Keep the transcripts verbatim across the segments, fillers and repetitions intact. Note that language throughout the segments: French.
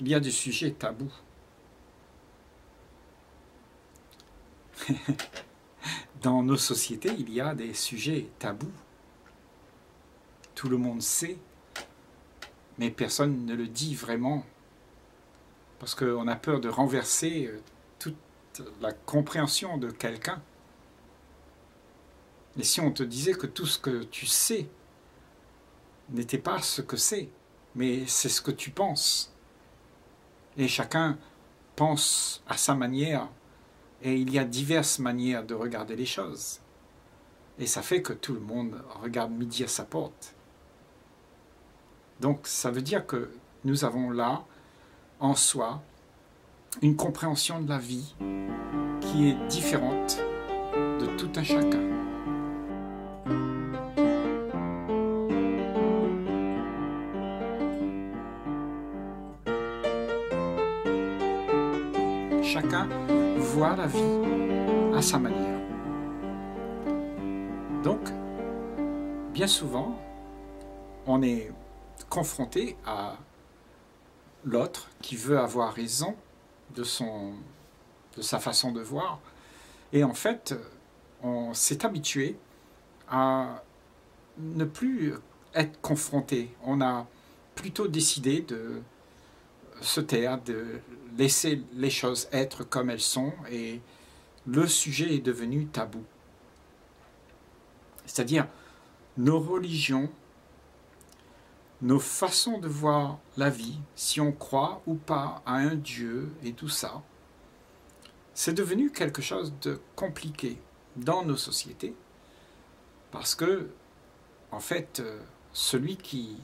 Il y a des sujets tabous. Dans nos sociétés, il y a des sujets tabous. Tout le monde sait, mais personne ne le dit vraiment. Parce qu'on a peur de renverser toute la compréhension de quelqu'un. Et si on te disait que tout ce que tu sais n'était pas ce que c'est, mais c'est ce que tu penses. Et chacun pense à sa manière, et il y a diverses manières de regarder les choses. Et ça fait que tout le monde regarde midi à sa porte. Donc ça veut dire que nous avons là, en soi, une compréhension de la vie qui est différente de tout un chacun. Chacun voit la vie à sa manière. Donc, bien souvent, on est confronté à l'autre qui veut avoir raison de, son, de sa façon de voir. Et en fait, on s'est habitué à ne plus être confronté. On a plutôt décidé de se taire, de laisser les choses être comme elles sont, et le sujet est devenu tabou. C'est-à-dire, nos religions, nos façons de voir la vie, si on croit ou pas à un Dieu et tout ça, c'est devenu quelque chose de compliqué dans nos sociétés, parce que, en fait, celui qui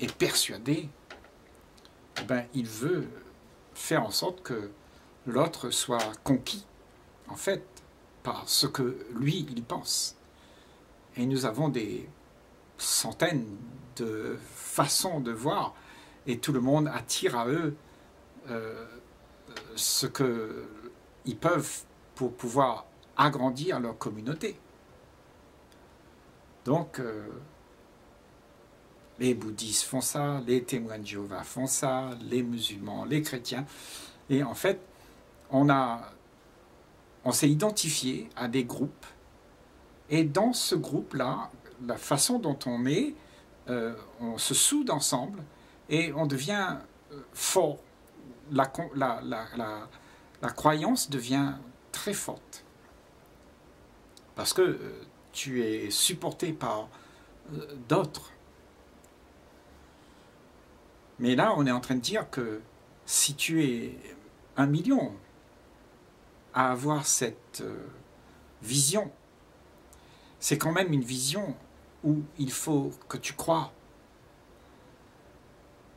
est persuadé, ben, il veut faire en sorte que l'autre soit conquis, en fait, par ce que lui, il pense. Et nous avons des centaines de façons de voir, et tout le monde attire à eux euh, ce qu'ils peuvent pour pouvoir agrandir leur communauté. Donc, euh, les bouddhistes font ça, les témoins de Jéhovah font ça, les musulmans, les chrétiens. Et en fait, on, on s'est identifié à des groupes. Et dans ce groupe-là, la façon dont on est, euh, on se soude ensemble et on devient fort. La, la, la, la, la croyance devient très forte. Parce que euh, tu es supporté par euh, d'autres. Mais là, on est en train de dire que si tu es un million à avoir cette vision, c'est quand même une vision où il faut que tu crois.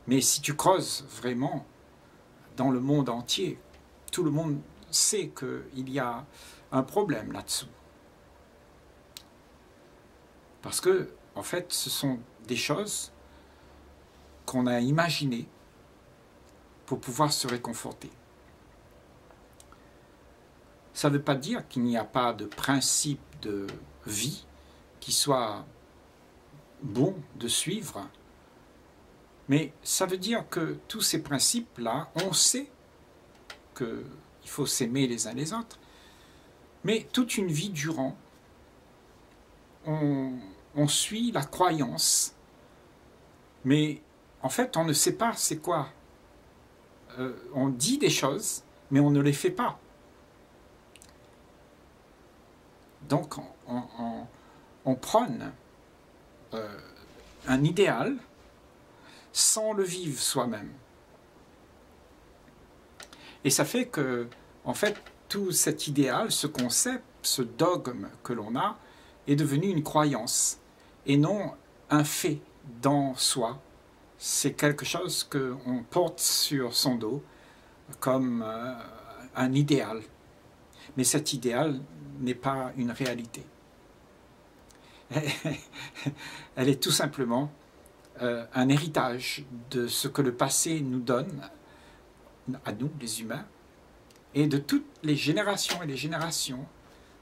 Mais si tu creuses vraiment dans le monde entier, tout le monde sait qu'il y a un problème là-dessous. Parce que, en fait, ce sont des choses qu'on a imaginé pour pouvoir se réconforter. Ça ne veut pas dire qu'il n'y a pas de principe de vie qui soit bon de suivre, mais ça veut dire que tous ces principes-là, on sait qu'il faut s'aimer les uns les autres, mais toute une vie durant, on, on suit la croyance, mais en fait, on ne sait pas c'est quoi. Euh, on dit des choses, mais on ne les fait pas. Donc, on, on, on, on prône euh, un idéal sans le vivre soi-même. Et ça fait que, en fait, tout cet idéal, ce concept, ce dogme que l'on a, est devenu une croyance et non un fait dans soi. C'est quelque chose qu'on porte sur son dos comme euh, un idéal. Mais cet idéal n'est pas une réalité. Elle est tout simplement euh, un héritage de ce que le passé nous donne, à nous les humains, et de toutes les générations et les générations,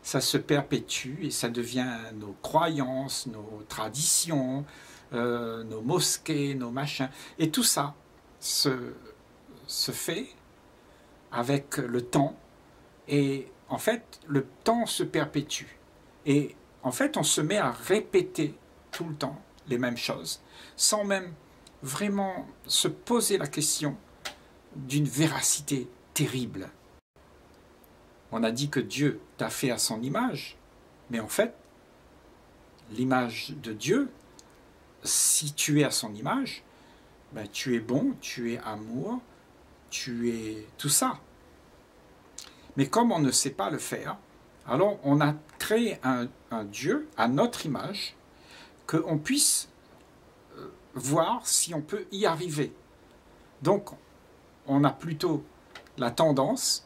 ça se perpétue et ça devient nos croyances, nos traditions, Euh, nos mosquées, nos machins, et tout ça se se fait avec le temps, et en fait le temps se perpétue, et en fait on se met à répéter tout le temps les mêmes choses, sans même vraiment se poser la question d'une véracité terrible. On a dit que Dieu t'a fait à son image, mais en fait, l'image de Dieu, si tu es à son image, ben tu es bon, tu es amour, tu es tout ça. Mais comme on ne sait pas le faire, alors on a créé un, un Dieu à notre image, qu'on puisse voir si on peut y arriver. Donc, on a plutôt la tendance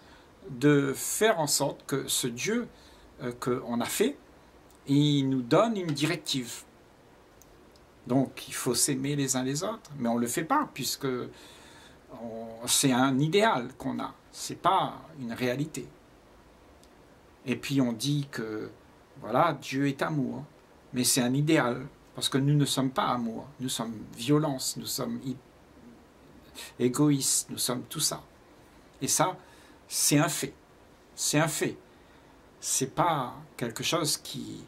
de faire en sorte que ce Dieu euh, qu'on a fait, il nous donne une directive. Donc, il faut s'aimer les uns les autres, mais on ne le fait pas, puisque c'est un idéal qu'on a, ce n'est pas une réalité. Et puis, on dit que, voilà, Dieu est amour, mais c'est un idéal, parce que nous ne sommes pas amour, nous sommes violence, nous sommes égoïstes, nous sommes tout ça. Et ça, c'est un fait, c'est un fait. C'est pas quelque chose qui,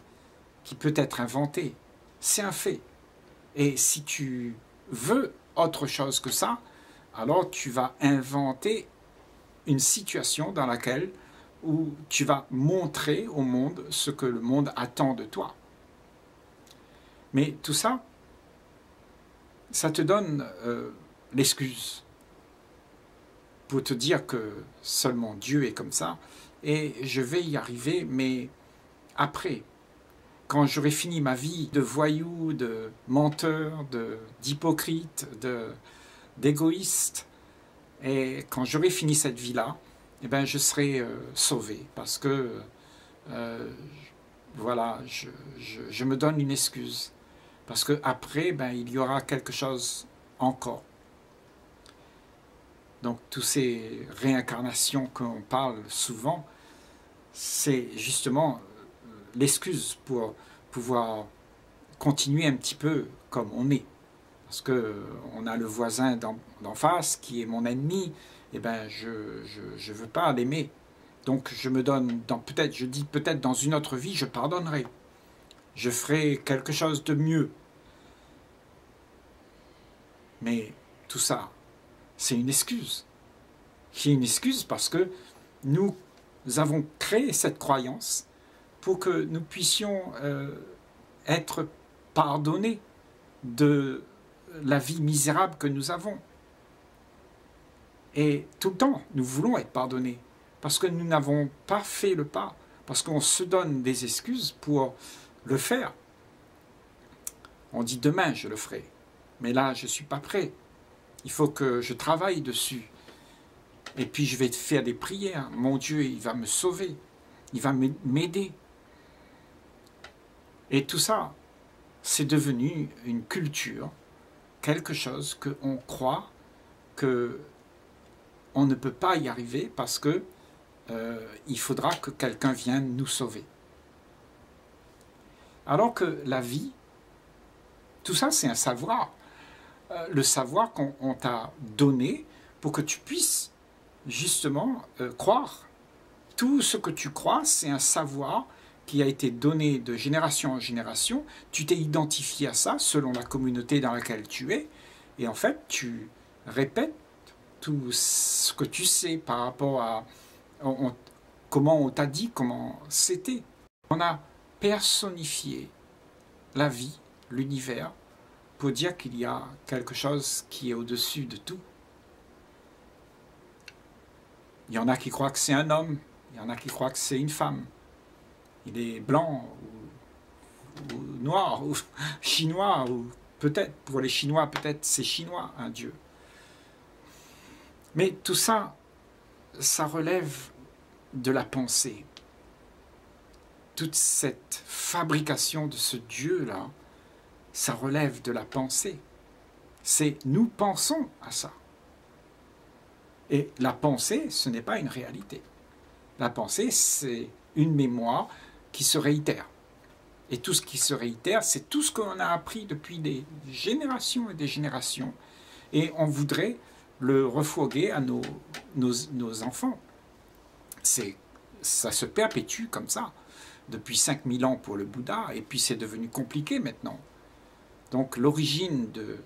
qui peut être inventé, c'est un fait. Et si tu veux autre chose que ça, alors tu vas inventer une situation dans laquelle où tu vas montrer au monde ce que le monde attend de toi. Mais tout ça, ça te donne euh, l'excuse pour te dire que seulement Dieu est comme ça, et je vais y arriver, mais après, quand j'aurai fini ma vie de voyou, de menteur, d'hypocrite, d'égoïste, et quand j'aurai fini cette vie-là, eh ben, je serai euh, sauvé, parce que euh, voilà, je, je, je me donne une excuse. Parce qu'après, ben, il y aura quelque chose encore. Donc, toutes ces réincarnations qu'on parle souvent, c'est justement l'excuse pour pouvoir continuer un petit peu comme on est. Parce qu'on a le voisin d'en face qui est mon ennemi, et ben je ne veux pas l'aimer. Donc, je me donne, peut-être, je dis peut-être dans une autre vie, je pardonnerai. Je ferai quelque chose de mieux. Mais tout ça, c'est une excuse. C'est une excuse parce que nous avons créé cette croyance pour que nous puissions euh, être pardonnés de la vie misérable que nous avons. Et tout le temps, nous voulons être pardonnés. Parce que nous n'avons pas fait le pas, parce qu'on se donne des excuses pour le faire. On dit demain je le ferai, mais là je ne suis pas prêt, il faut que je travaille dessus, et puis je vais faire des prières, mon Dieu il va me sauver, il va m'aider. Et tout ça, c'est devenu une culture, quelque chose qu'on croit que on ne peut pas y arriver parce que Euh, il faudra que quelqu'un vienne nous sauver. Alors que la vie, tout ça c'est un savoir, euh, le savoir qu'on t'a donné pour que tu puisses justement euh, croire. Tout ce que tu crois, c'est un savoir qui a été donné de génération en génération, tu t'es identifié à ça selon la communauté dans laquelle tu es, et en fait tu répètes tout ce que tu sais par rapport à On, on, comment on t'a dit, comment c'était. On a personnifié la vie, l'univers, pour dire qu'il y a quelque chose qui est au-dessus de tout. Il y en a qui croient que c'est un homme, il y en a qui croient que c'est une femme. Il est blanc, ou, ou noir, ou chinois, ou peut-être, pour les Chinois, peut-être c'est chinois, un dieu. Mais tout ça, ça relève de la pensée. Toute cette fabrication de ce Dieu-là, ça relève de la pensée. C'est nous pensons à ça. Et la pensée, ce n'est pas une réalité. La pensée, c'est une mémoire qui se réitère. Et tout ce qui se réitère, c'est tout ce qu'on a appris depuis des générations et des générations. Et on voudrait le refourguer à nos, nos, nos enfants. C'est, ça se perpétue comme ça, depuis cinq mille ans pour le Bouddha, et puis c'est devenu compliqué maintenant. Donc l'origine de,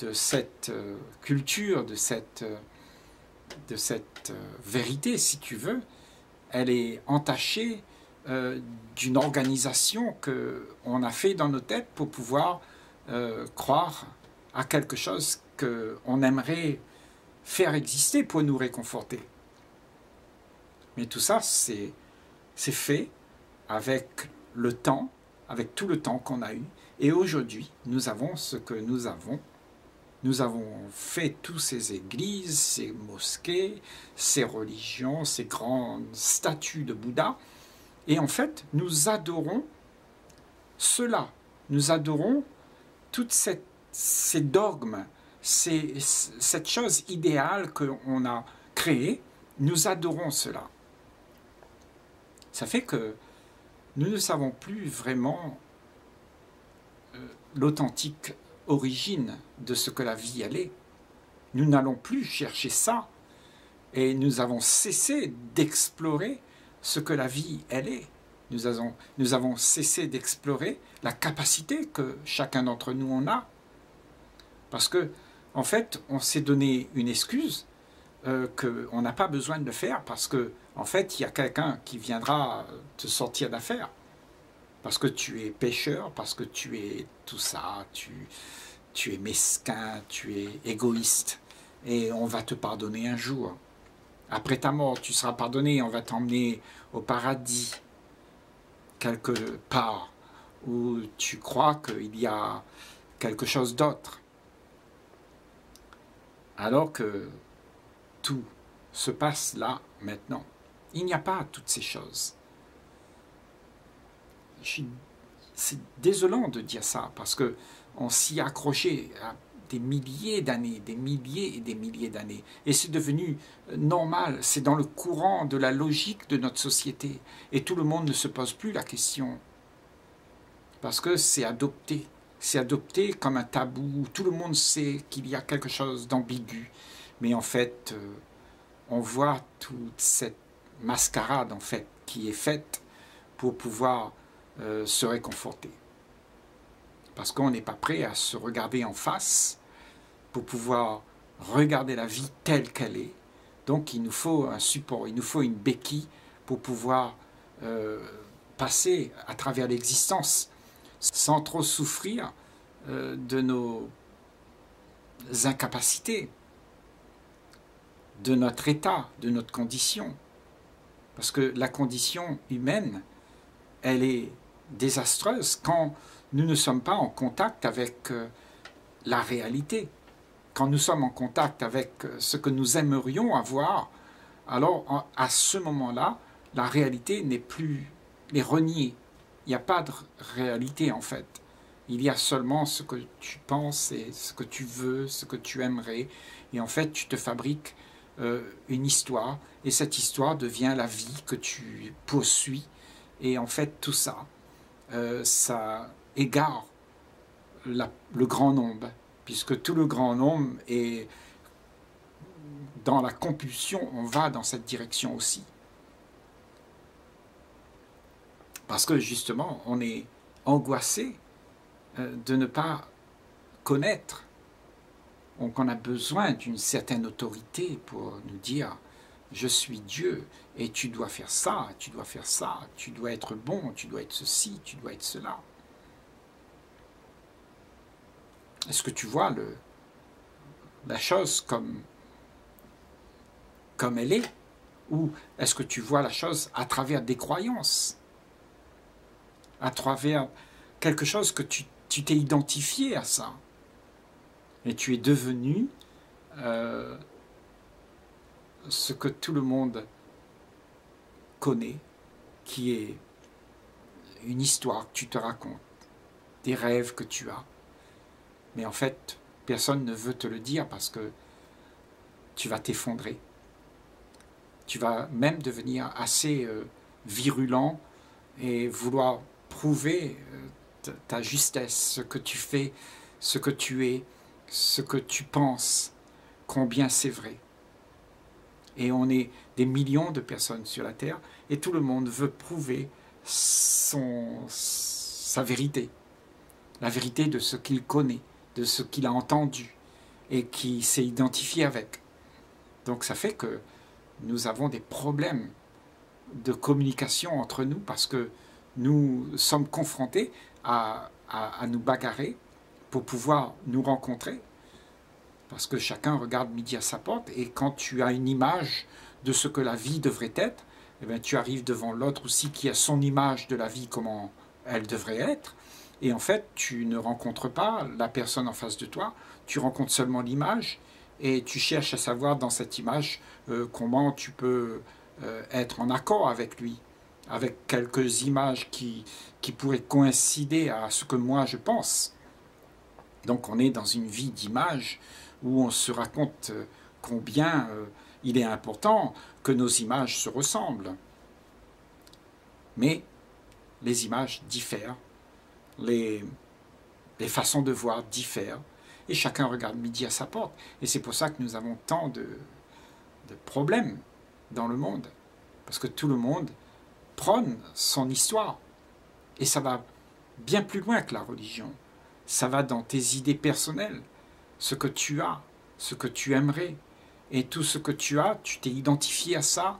de cette culture, de cette, de cette vérité, si tu veux, elle est entachée euh, d'une organisation qu'on a fait dans nos têtes pour pouvoir euh, croire à quelque chose qu'on aimerait faire exister pour nous réconforter. Mais tout ça, c'est fait avec le temps, avec tout le temps qu'on a eu. Et aujourd'hui, nous avons ce que nous avons. Nous avons fait toutes ces églises, ces mosquées, ces religions, ces grandes statues de Bouddha. Et en fait, nous adorons cela. Nous adorons toutes cette, ces dogmes, ces, cette chose idéale qu'on a créée. Nous adorons cela. Ça fait que nous ne savons plus vraiment euh, l'authentique origine de ce que la vie elle est. Nous n'allons plus chercher ça et nous avons cessé d'explorer ce que la vie elle est. Nous avons, nous avons cessé d'explorer la capacité que chacun d'entre nous en a. Parce que, en fait, on s'est donné une excuse Euh, qu'on n'a pas besoin de le faire parce que, en fait, il y a quelqu'un qui viendra te sortir d'affaire. Parce que tu es pécheur, parce que tu es tout ça, tu, tu es mesquin, tu es égoïste. Et on va te pardonner un jour. Après ta mort, tu seras pardonné, on va t'emmener au paradis, quelque part, où tu crois qu'il y a quelque chose d'autre. Alors que tout se passe là, maintenant. Il n'y a pas toutes ces choses. C'est désolant de dire ça, parce qu'on s'y a accroché à des milliers d'années, des milliers et des milliers d'années. Et c'est devenu normal, c'est dans le courant de la logique de notre société. Et tout le monde ne se pose plus la question. Parce que c'est adopté. C'est adopté comme un tabou. Tout le monde sait qu'il y a quelque chose d'ambigu. Mais en fait, euh, on voit toute cette mascarade en fait, qui est faite pour pouvoir euh, se réconforter. Parce qu'on n'est pas prêt à se regarder en face pour pouvoir regarder la vie telle qu'elle est. Donc il nous faut un support, il nous faut une béquille pour pouvoir euh, passer à travers l'existence sans trop souffrir euh, de nos incapacités, de notre état, de notre condition. Parce que la condition humaine, elle est désastreuse quand nous ne sommes pas en contact avec la réalité. Quand nous sommes en contact avec ce que nous aimerions avoir, alors à ce moment-là, la réalité n'est plus les renier. Il n'y a pas de réalité en fait. Il y a seulement ce que tu penses et ce que tu veux, ce que tu aimerais. Et en fait, tu te fabriques Euh, une histoire, et cette histoire devient la vie que tu poursuis, et en fait tout ça, euh, ça égare la, le grand nombre, puisque tout le grand nombre est dans la compulsion, on va dans cette direction aussi. Parce que justement, on est angoissé euh, de ne pas connaître. Donc on a besoin d'une certaine autorité pour nous dire « Je suis Dieu et tu dois faire ça, tu dois faire ça, tu dois être bon, tu dois être ceci, tu dois être cela. » Est-ce que tu vois le, la chose comme, comme elle est? Ou est-ce que tu vois la chose à travers des croyances? À travers quelque chose que tu tu t'es identifié à ça? Et tu es devenu euh, ce que tout le monde connaît, qui est une histoire que tu te racontes, des rêves que tu as. Mais en fait, personne ne veut te le dire parce que tu vas t'effondrer. Tu vas même devenir assez euh, virulent et vouloir prouver euh, ta justesse, ce que tu fais, ce que tu es, ce que tu penses, combien c'est vrai. Et on est des millions de personnes sur la Terre, et tout le monde veut prouver son, sa vérité, la vérité de ce qu'il connaît, de ce qu'il a entendu, et qui s'est identifié avec. Donc ça fait que nous avons des problèmes de communication entre nous, parce que nous sommes confrontés à, à, à nous bagarrer pour pouvoir nous rencontrer, parce que chacun regarde midi à sa porte, et quand tu as une image de ce que la vie devrait être, eh bien, tu arrives devant l'autre aussi qui a son image de la vie, comment elle devrait être, et en fait, tu ne rencontres pas la personne en face de toi, tu rencontres seulement l'image, et tu cherches à savoir dans cette image euh, comment tu peux euh, être en accord avec lui, avec quelques images qui, qui pourraient coïncider à ce que moi je pense. Donc on est dans une vie d'images où on se raconte combien euh, il est important que nos images se ressemblent. Mais les images diffèrent, les, les façons de voir diffèrent, et chacun regarde midi à sa porte. Et c'est pour ça que nous avons tant de, de problèmes dans le monde, parce que tout le monde prône son histoire. Et ça va bien plus loin que la religion. Ça va dans tes idées personnelles, ce que tu as, ce que tu aimerais. Et tout ce que tu as, tu t'es identifié à ça.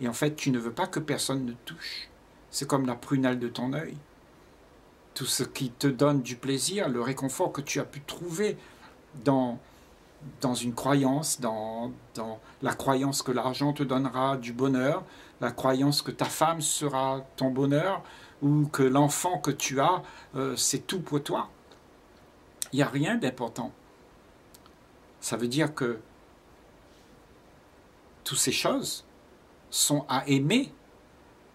Et en fait, tu ne veux pas que personne ne touche. C'est comme la prunelle de ton œil. Tout ce qui te donne du plaisir, le réconfort que tu as pu trouver dans, dans une croyance, dans, dans la croyance que l'argent te donnera du bonheur, la croyance que ta femme sera ton bonheur, ou que l'enfant que tu as, euh, c'est tout pour toi. Il n'y a rien d'important. Ça veut dire que toutes ces choses sont à aimer,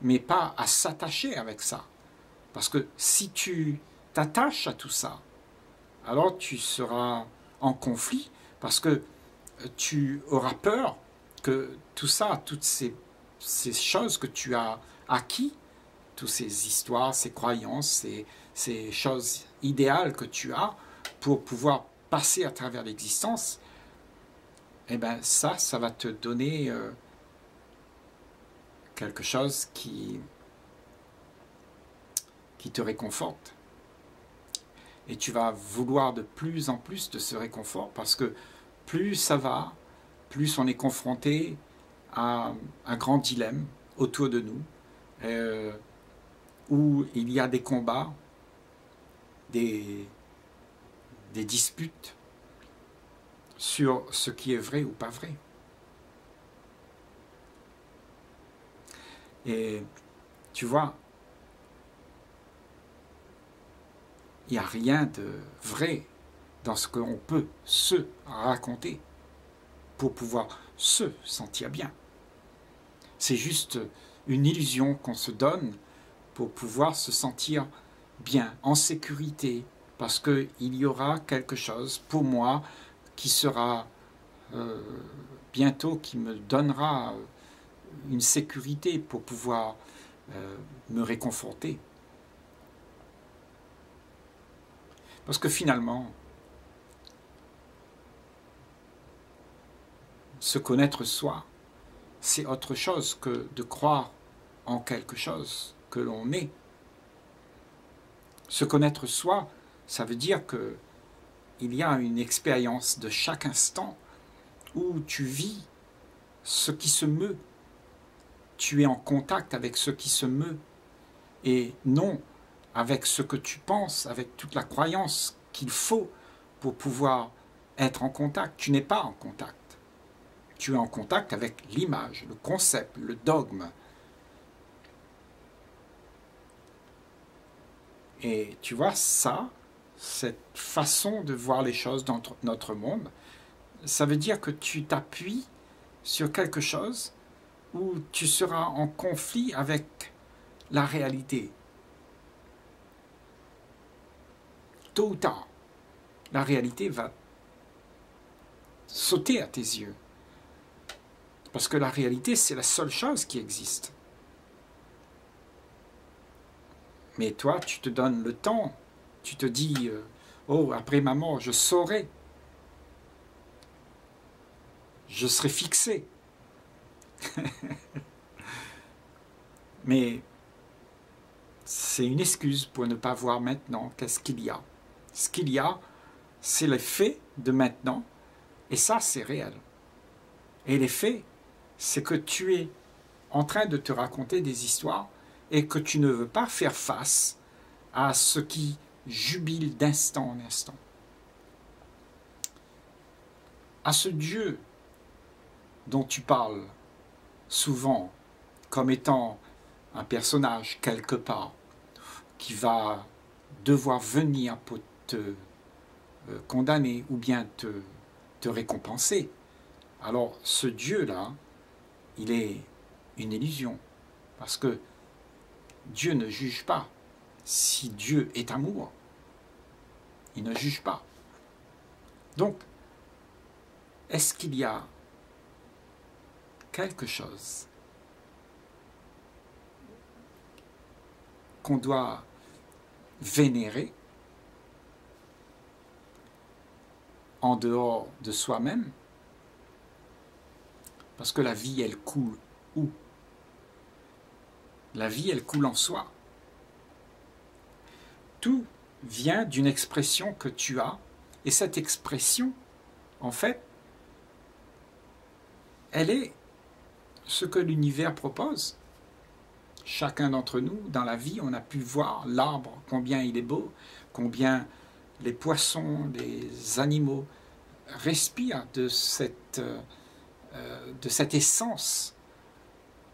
mais pas à s'attacher avec ça. Parce que si tu t'attaches à tout ça, alors tu seras en conflit, parce que tu auras peur que tout ça, toutes ces, ces choses que tu as acquis, toutes ces histoires, ces croyances, ces, ces choses idéales que tu as, pour pouvoir passer à travers l'existence, eh bien ça, ça va te donner euh, quelque chose qui, qui te réconforte. Et tu vas vouloir de plus en plus de ce réconfort, parce que plus ça va, plus on est confronté à un grand dilemme autour de nous, euh, où il y a des combats, des... des disputes sur ce qui est vrai ou pas vrai. Et tu vois, il n'y a rien de vrai dans ce qu'on peut se raconter pour pouvoir se sentir bien. C'est juste une illusion qu'on se donne pour pouvoir se sentir bien, en sécurité, parce qu'il y aura quelque chose pour moi qui sera euh, bientôt, qui me donnera une sécurité pour pouvoir euh, me réconforter. Parce que finalement, se connaître soi, c'est autre chose que de croire en quelque chose que l'on est. Se connaître soi, ça veut dire qu'il y a une expérience de chaque instant où tu vis ce qui se meut. Tu es en contact avec ce qui se meut et non avec ce que tu penses, avec toute la croyance qu'il faut pour pouvoir être en contact. Tu n'es pas en contact. Tu es en contact avec l'image, le concept, le dogme. Et tu vois, ça... cette façon de voir les choses dans notre monde, ça veut dire que tu t'appuies sur quelque chose où tu seras en conflit avec la réalité. Tôt ou tard, la réalité va sauter à tes yeux. Parce que la réalité, c'est la seule chose qui existe. Mais toi, tu te donnes le temps. Tu te dis, euh, oh, après ma mort, je saurai. je serai fixé. Mais c'est une excuse pour ne pas voir maintenant qu'est-ce qu'il y a. Ce qu'il y a, c'est les faits de maintenant, et ça, c'est réel. Et les faits, c'est que tu es en train de te raconter des histoires et que tu ne veux pas faire face à ce qui jubile d'instant en instant. À ce Dieu dont tu parles souvent comme étant un personnage quelque part qui va devoir venir pour te condamner ou bien te, te récompenser. Alors ce Dieu-là, il est une illusion, parce que Dieu ne juge pas. Si Dieu est amour, il ne juge pas. Donc, est-ce qu'il y a quelque chose qu'on doit vénérer en dehors de soi-même? Parce que la vie, elle coule où? La vie, elle coule en soi. Tout vient d'une expression que tu as, et cette expression, en fait, elle est ce que l'univers propose. Chacun d'entre nous, dans la vie, on a pu voir l'arbre, combien il est beau, combien les poissons, les animaux respirent de cette, euh, de cette essence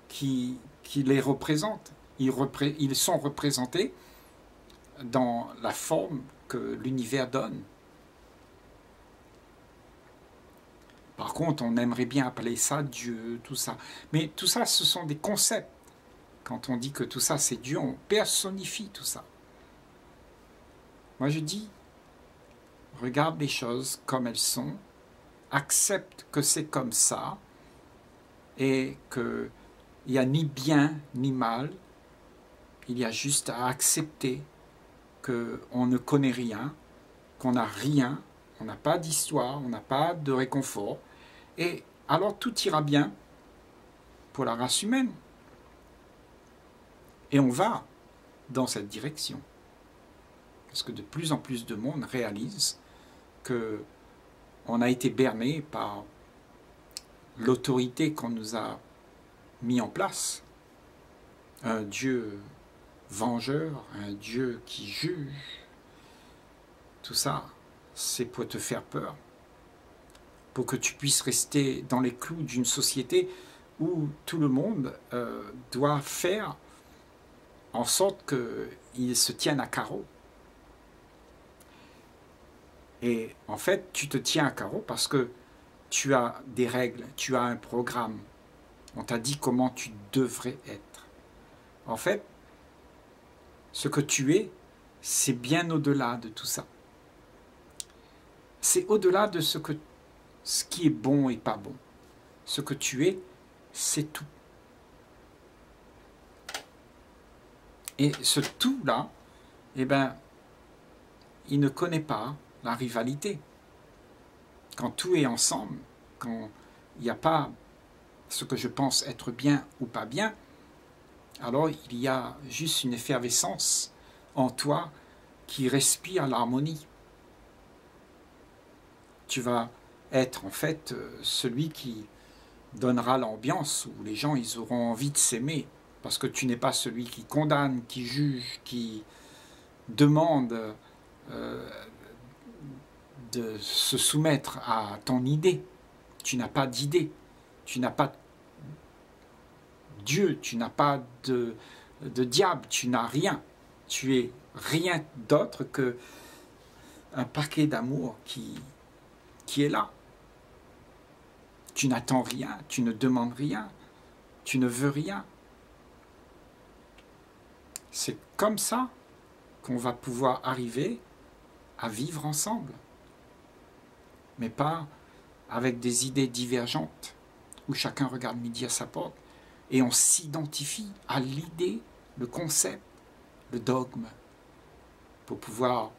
qui, qui les représente. Ils, repré- ils sont représentés dans la forme que l'univers donne. Par contre, on aimerait bien appeler ça Dieu, tout ça. Mais tout ça, ce sont des concepts. Quand on dit que tout ça, c'est Dieu, on personnifie tout ça. Moi, je dis, regarde les choses comme elles sont, accepte que c'est comme ça, et qu'il n'y a ni bien ni mal, il y a juste à accepter qu'on ne connaît rien, qu'on n'a rien, on n'a pas d'histoire, on n'a pas de réconfort, et alors tout ira bien pour la race humaine. Et on va dans cette direction. Parce que de plus en plus de monde réalise qu'on a été berné par l'autorité qu'on nous a mis en place. Un Dieu vengeur, un Dieu qui juge, tout ça, c'est pour te faire peur, pour que tu puisses rester dans les clous d'une société où tout le monde euh, doit faire en sorte qu'ils se tiennent à carreau. Et en fait, tu te tiens à carreau parce que tu as des règles, tu as un programme, on t'a dit comment tu devrais être. En fait, ce que tu es, c'est bien au-delà de tout ça. C'est au-delà de ce, que, ce qui est bon et pas bon. Ce que tu es, c'est tout. Et ce tout-là, eh ben, il ne connaît pas la rivalité. Quand tout est ensemble, quand il n'y a pas ce que je pense être bien ou pas bien, alors il y a juste une effervescence en toi qui respire l'harmonie. Tu vas être en fait celui qui donnera l'ambiance où les gens ils auront envie de s'aimer, parce que tu n'es pas celui qui condamne, qui juge, qui demande euh, de se soumettre à ton idée. Tu n'as pas d'idée, tu n'as pas de Dieu, tu n'as pas de, de diable, tu n'as rien. Tu es rien d'autre que un paquet d'amour qui, qui est là. Tu n'attends rien, tu ne demandes rien, tu ne veux rien. C'est comme ça qu'on va pouvoir arriver à vivre ensemble, mais pas avec des idées divergentes où chacun regarde midi à sa porte. Et on s'identifie à l'idée, le concept, le dogme, pour pouvoir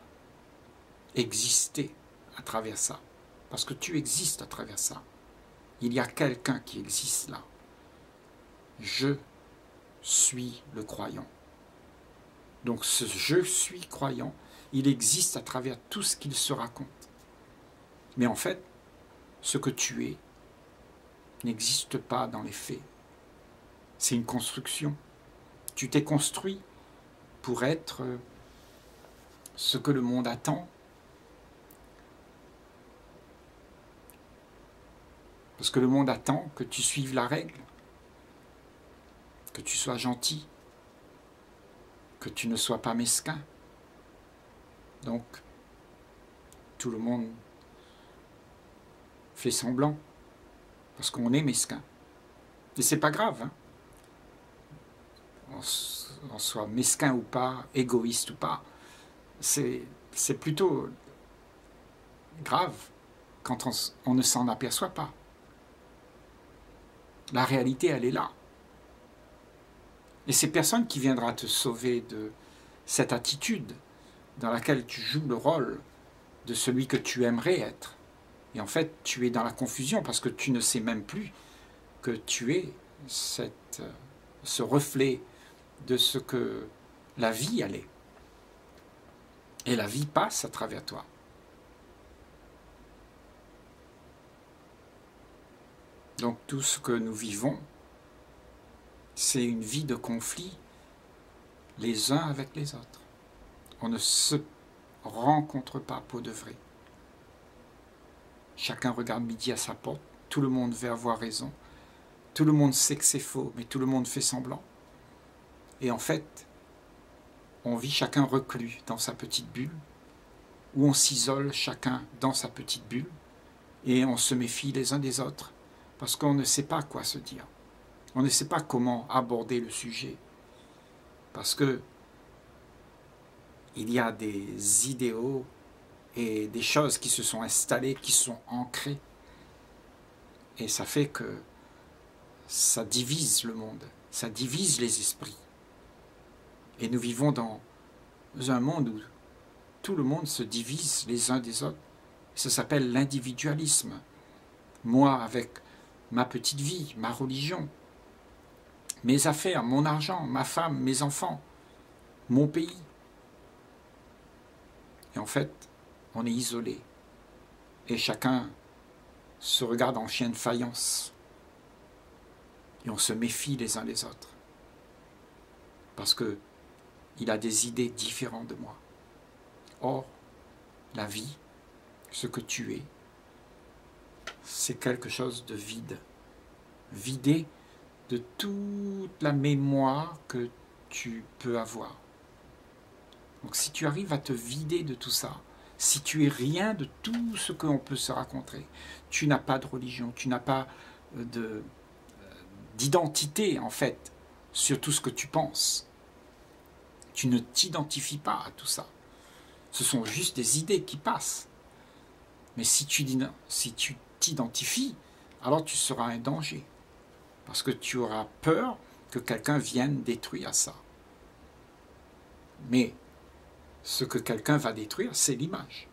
exister à travers ça. Parce que tu existes à travers ça. Il y a quelqu'un qui existe là. Je suis le croyant. Donc ce « je suis croyant », il existe à travers tout ce qu'il se raconte. Mais en fait, ce que tu es n'existe pas dans les faits. C'est une construction. Tu t'es construit pour être ce que le monde attend. Parce que le monde attend que tu suives la règle, que tu sois gentil, que tu ne sois pas mesquin. Donc, tout le monde fait semblant, parce qu'on est mesquin. Et c'est pas grave, hein. On soit mesquin ou pas, égoïste ou pas, c'est plutôt grave quand on, on ne s'en aperçoit pas. La réalité, elle est là. Et c'est personne qui viendra te sauver de cette attitude dans laquelle tu joues le rôle de celui que tu aimerais être. Et en fait, tu es dans la confusion parce que tu ne sais même plus que tu es cette, ce reflet de ce que la vie, elle est. Et la vie passe à travers toi. Donc tout ce que nous vivons, c'est une vie de conflit les uns avec les autres. On ne se rencontre pas pour de vrai. Chacun regarde midi à sa porte, tout le monde veut avoir raison, tout le monde sait que c'est faux, mais tout le monde fait semblant. Et en fait, on vit chacun reclus dans sa petite bulle, où on s'isole chacun dans sa petite bulle, et on se méfie les uns des autres, parce qu'on ne sait pas quoi se dire. On ne sait pas comment aborder le sujet, parce que il y a des idéaux et des choses qui se sont installées, qui sont ancrées, et ça fait que ça divise le monde, ça divise les esprits. Et nous vivons dans un monde où tout le monde se divise les uns des autres. Ça s'appelle l'individualisme. Moi avec ma petite vie, ma religion, mes affaires, mon argent, ma femme, mes enfants, mon pays. Et en fait, on est isolé. Et chacun se regarde en chien de faïence. Et on se méfie les uns les autres. Parce que il a des idées différentes de moi. Or, la vie, ce que tu es, c'est quelque chose de vide. Vidé de toute la mémoire que tu peux avoir. Donc si tu arrives à te vider de tout ça, si tu es rien de tout ce qu'on peut se raconter, tu n'as pas de religion, tu n'as pas de d'identité en fait sur tout ce que tu penses. Tu ne t'identifies pas à tout ça. Ce sont juste des idées qui passent. Mais si tu dis non, si tu t'identifies, alors tu seras un danger. Parce que tu auras peur que quelqu'un vienne détruire ça. Mais ce que quelqu'un va détruire, c'est l'image.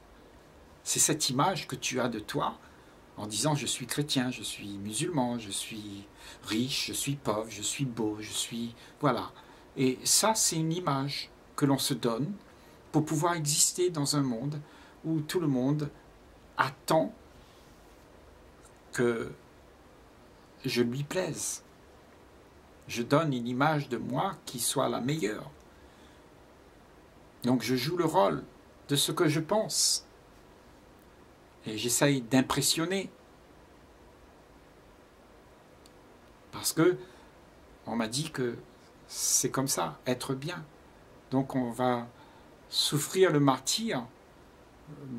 C'est cette image que tu as de toi en disant « je suis chrétien, je suis musulman, je suis riche, je suis pauvre, je suis beau, je suis... » Voilà. Et ça, c'est une image que l'on se donne pour pouvoir exister dans un monde où tout le monde attend que je lui plaise. Je donne une image de moi qui soit la meilleure. Donc je joue le rôle de ce que je pense. Et j'essaye d'impressionner. Parce que on m'a dit que c'est comme ça, être bien. Donc on va souffrir le martyre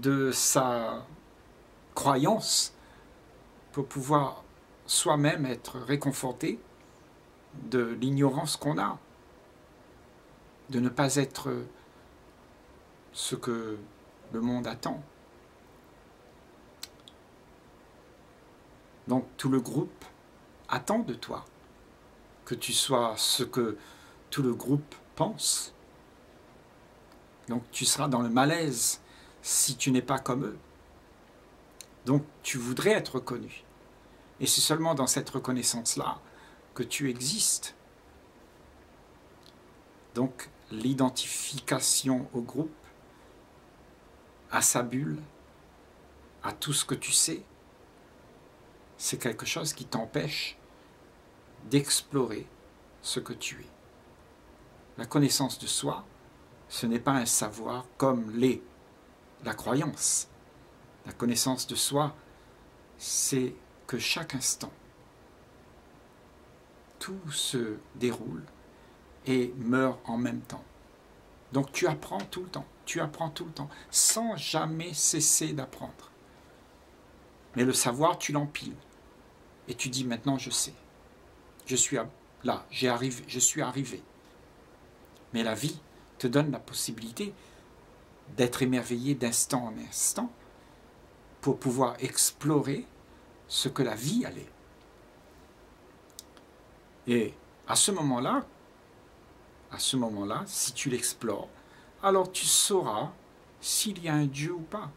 de sa croyance pour pouvoir soi-même être réconforté de l'ignorance qu'on a, de ne pas être ce que le monde attend. Donc tout le groupe attend de toi que tu sois ce que tout le groupe pense. Donc tu seras dans le malaise si tu n'es pas comme eux. Donc tu voudrais être reconnu. Et c'est seulement dans cette reconnaissance-là que tu existes. Donc l'identification au groupe, à sa bulle, à tout ce que tu sais, c'est quelque chose qui t'empêche d'explorer ce que tu es. La connaissance de soi, ce n'est pas un savoir comme l'est la croyance. La connaissance de soi, c'est que chaque instant, tout se déroule et meurt en même temps. Donc tu apprends tout le temps, tu apprends tout le temps, sans jamais cesser d'apprendre. Mais le savoir, tu l'empiles. Et tu dis, maintenant je sais. Je suis là, j'ai arrivé, je suis arrivé. Mais la vie te donne la possibilité d'être émerveillé d'instant en instant pour pouvoir explorer ce que la vie allait. Et à ce moment-là, à ce moment-là, si tu l'explores, alors tu sauras s'il y a un Dieu ou pas.